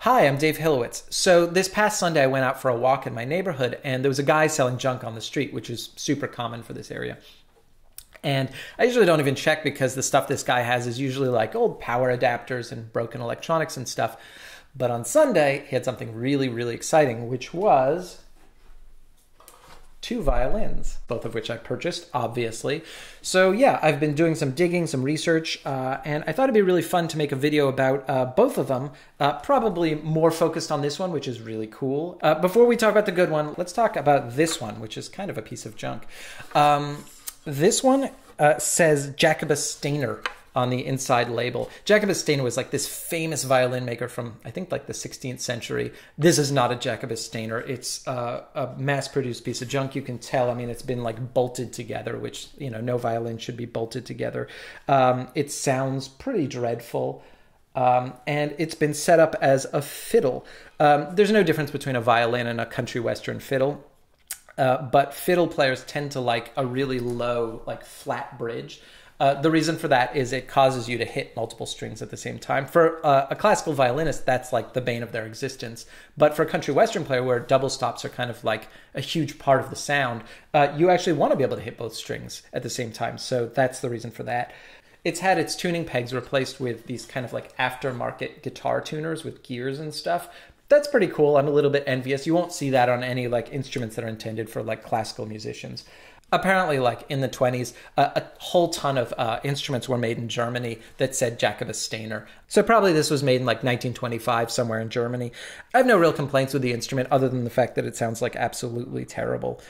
Hi, I'm Dave Hillowitz. So this past Sunday, I went out for a walk in my neighborhood, and there was a guy selling junk on the street, which is super common for this area. And I usually don't even check because the stuff this guy has is usually like old power adapters and broken electronics and stuff. But on Sunday, he had something really, really exciting, which was two violins, both of which I purchased, obviously. So yeah, I've been doing some digging, some research, and I thought it'd be really fun to make a video about both of them, probably more focused on this one, which is really cool. Before we talk about the good one, let's talk about this one, which is kind of a piece of junk. This one says Jacobus Stainer on the inside label. Jacobus Stainer was like this famous violin maker from, I think, like the 16th century. This is not a Jacobus Stainer. It's a mass-produced piece of junk. You can tell, I mean, it's been like bolted together, which, you know, no violin should be bolted together. It sounds pretty dreadful. And it's been set up as a fiddle. There's no difference between a violin and a country western fiddle. But fiddle players tend to like a really low, like flat bridge. The reason for that is it causes you to hit multiple strings at the same time. For a classical violinist, that's like the bane of their existence. But for a country western player, where double stops are kind of like a huge part of the sound, you actually want to be able to hit both strings at the same time. So that's the reason for that. It's had its tuning pegs replaced with these kind of like aftermarket guitar tuners with gears and stuff. That's pretty cool. I'm a little bit envious. You won't see that on any like instruments that are intended for like classical musicians. Apparently, like in the 20s, a whole ton of instruments were made in Germany that said Jacobus Stainer. So probably this was made in like 1925 somewhere in Germany. I have no real complaints with the instrument other than the fact that it sounds like absolutely terrible.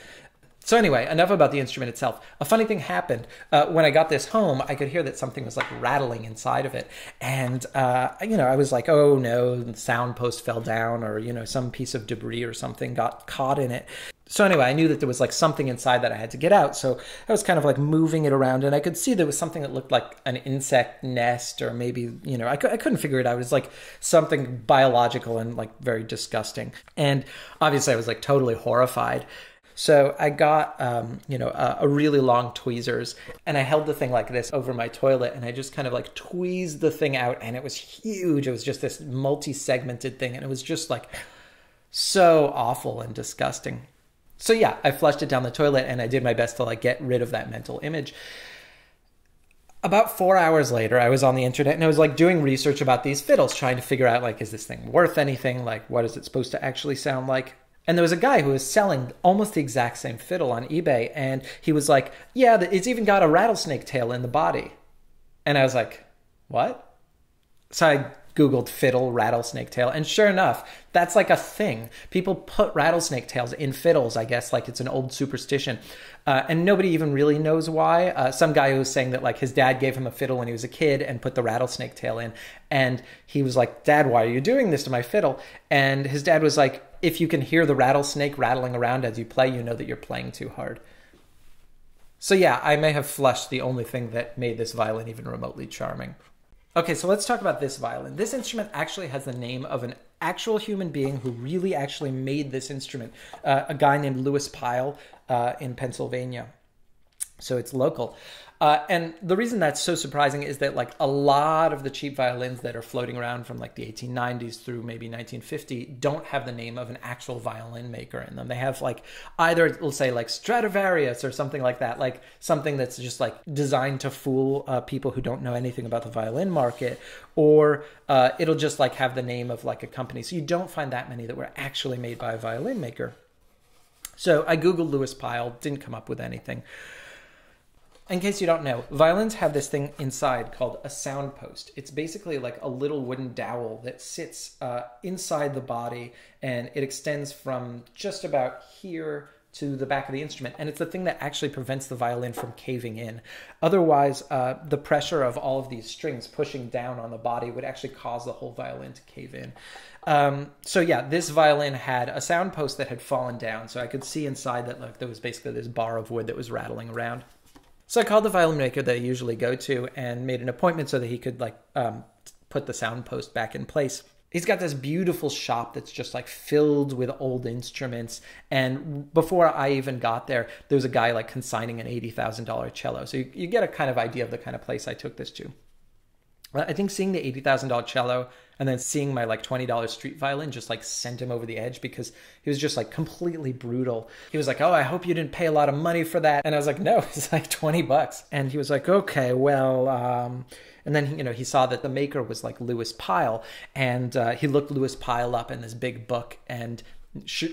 So anyway, enough about the instrument itself. A funny thing happened. When I got this home, I could hear that something was like rattling inside of it. And, you know, I was like, oh no, the sound post fell down, or, you know, some piece of debris or something got caught in it. So anyway, I knew that there was like something inside that I had to get out. So I was kind of like moving it around, and I could see there was something that looked like an insect nest, or maybe, you know, I couldn't figure it out. It was like something biological and like very disgusting. And obviously I was like totally horrified. So I got, you know, a really long tweezers, and I held the thing like this over my toilet, and I just kind of like tweezed the thing out, and it was huge. It was just this multi-segmented thing, and it was just like so awful and disgusting. So yeah, I flushed it down the toilet, and I did my best to like get rid of that mental image. About 4 hours later, I was on the internet, and I was like doing research about these fiddles, trying to figure out like, is this thing worth anything? Like, what is it supposed to actually sound like? And there was a guy who was selling almost the exact same fiddle on eBay, and he was like, yeah, it's even got a rattlesnake tail in the body. And I was like, what? So I Googled fiddle rattlesnake tail, and sure enough, that's like a thing. People put rattlesnake tails in fiddles, I guess, like it's an old superstition. And nobody even really knows why. Some guy who was saying that like his dad gave him a fiddle when he was a kid and put the rattlesnake tail in, and he was like, Dad, why are you doing this to my fiddle? And his dad was like, if you can hear the rattlesnake rattling around as you play, you know that you're playing too hard. So yeah, I may have flushed the only thing that made this violin even remotely charming. Okay, so let's talk about this violin. This instrument actually has the name of an actual human being who really actually made this instrument, a guy named Lewis Pyle in Pennsylvania. So it's local. And the reason that's so surprising is that like a lot of the cheap violins that are floating around from like the 1890s through maybe 1950 don't have the name of an actual violin maker in them. They have like either, we'll say, like Stradivarius or something like that, like something that's just like designed to fool people who don't know anything about the violin market, or it'll just like have the name of like a company. So you don't find that many that were actually made by a violin maker. So I Googled Lewis Pyle, didn't come up with anything. In case you don't know, violins have this thing inside called a sound post. It's basically like a little wooden dowel that sits inside the body, and it extends from just about here to the back of the instrument. And it's the thing that actually prevents the violin from caving in. Otherwise, the pressure of all of these strings pushing down on the body would actually cause the whole violin to cave in. So yeah, this violin had a sound post that had fallen down. So I could see inside that like there was basically this bar of wood that was rattling around. So I called the violin maker that I usually go to and made an appointment so that he could like put the sound post back in place. He's got this beautiful shop that's just like filled with old instruments. And before I even got there, there was a guy like consigning an $80,000 cello. So you get a kind of idea of the kind of place I took this to. I think seeing the $80,000 cello and then seeing my like $20 street violin just like sent him over the edge, because he was just like completely brutal. He was like, oh, I hope you didn't pay a lot of money for that. And I was like, no, it's like 20 bucks. And he was like, okay, well, and then, you know, he saw that the maker was like Lewis Pyle, and he looked Lewis Pyle up in this big book, and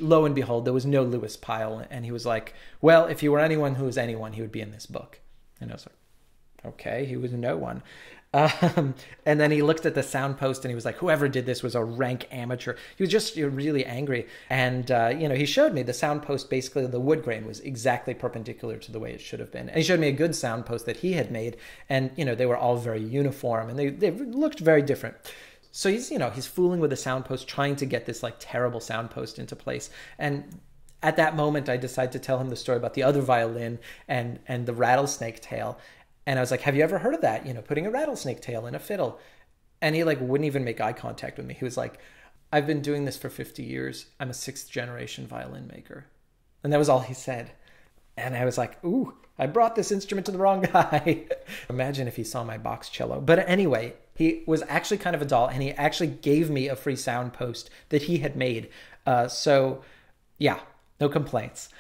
lo and behold, there was no Lewis Pyle. And he was like, well, if he were anyone who was anyone, he would be in this book. And I was like, okay, he was no one. And then he looked at the soundpost and he was like, whoever did this was a rank amateur. He was just really angry. And, you know, he showed me the soundpost. Basically, the wood grain was exactly perpendicular to the way it should have been. And he showed me a good soundpost that he had made. And, you know, they were all very uniform and they looked very different. So he's, you know, he's fooling with the soundpost, trying to get this like terrible soundpost into place. And at that moment, I decided to tell him the story about the other violin and the rattlesnake tail. And I was like, have you ever heard of that? You know, putting a rattlesnake tail in a fiddle. And he like wouldn't even make eye contact with me. He was like, I've been doing this for 50 years. I'm a 6th generation violin maker. And that was all he said. And I was like, ooh, I brought this instrument to the wrong guy. Imagine if he saw my box cello. But anyway, he was actually kind of a doll, and he actually gave me a free sound post that he had made. So yeah, no complaints.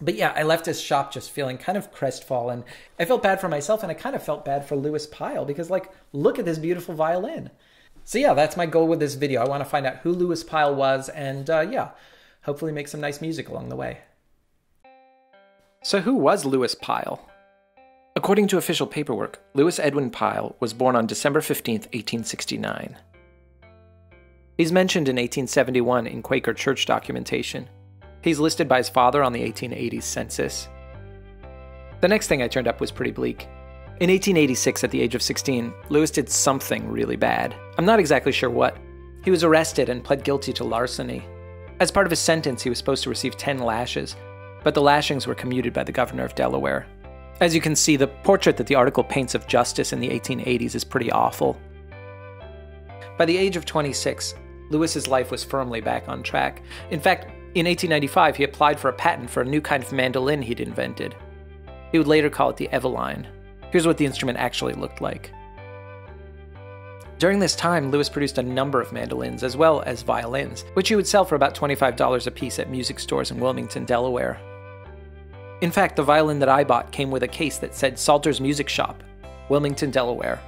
But yeah, I left his shop just feeling kind of crestfallen. I felt bad for myself, and I kind of felt bad for Lewis Pyle, because like, look at this beautiful violin. So yeah, that's my goal with this video. I want to find out who Lewis Pyle was, and yeah, hopefully make some nice music along the way. So who was Lewis Pyle? According to official paperwork, Lewis Edwin Pyle was born on December 15th, 1869. He's mentioned in 1871 in Quaker church documentation. He's listed by his father on the 1880s census. The next thing I turned up was pretty bleak. In 1886, at the age of 16, Lewis did something really bad. I'm not exactly sure what. He was arrested and pled guilty to larceny. As part of his sentence, he was supposed to receive 10 lashes, but the lashings were commuted by the governor of Delaware. As you can see, the portrait that the article paints of justice in the 1880s is pretty awful. By the age of 26, Lewis's life was firmly back on track. In fact, in 1895, he applied for a patent for a new kind of mandolin he'd invented. He would later call it the Eveline. Here's what the instrument actually looked like. During this time, Lewis produced a number of mandolins as well as violins, which he would sell for about $25 a piece at music stores in Wilmington, Delaware. In fact, the violin that I bought came with a case that said Salter's Music Shop, Wilmington, Delaware.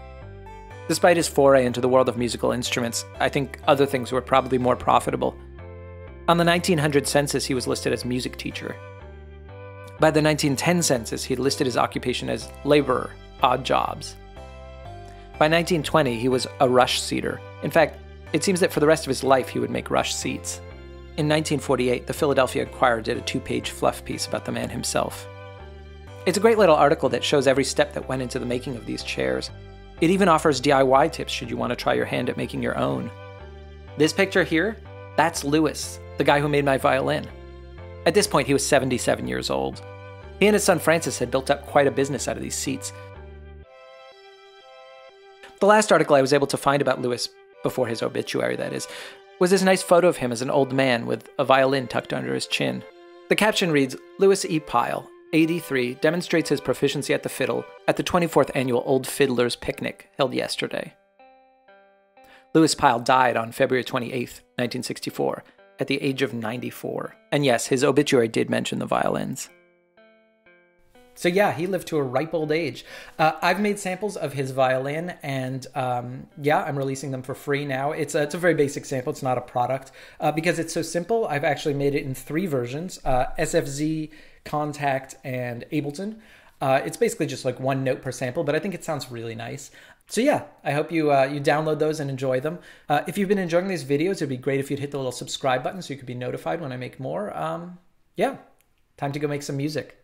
Despite his foray into the world of musical instruments, I think other things were probably more profitable. On the 1900 census, he was listed as music teacher. By the 1910 census, he listed his occupation as laborer, odd jobs. By 1920, he was a rush seater. In fact, it seems that for the rest of his life, he would make rush seats. In 1948, the Philadelphia Inquirer did a 2-page fluff piece about the man himself. It's a great little article that shows every step that went into the making of these chairs. It even offers DIY tips should you want to try your hand at making your own. This picture here, that's Lewis, the guy who made my violin. At this point, he was 77 years old. He and his son Francis had built up quite a business out of these seats. The last article I was able to find about Lewis, before his obituary that is, was this nice photo of him as an old man with a violin tucked under his chin. The caption reads, Lewis E. Pyle, 83, demonstrates his proficiency at the fiddle at the 24th annual Old Fiddler's Picnic held yesterday. Lewis Pyle died on February 28th, 1964. At the age of 94. And yes, his obituary did mention the violins. So yeah, he lived to a ripe old age. I've made samples of his violin, and yeah, I'm releasing them for free now. It's a very basic sample, it's not a product. Because it's so simple, I've actually made it in 3 versions, SFZ, Kontakt, and Ableton. It's basically just like 1 note per sample, but I think it sounds really nice. So yeah, I hope you download those and enjoy them. If you've been enjoying these videos, it'd be great if you'd hit the little subscribe button so you could be notified when I make more. Yeah, time to go make some music.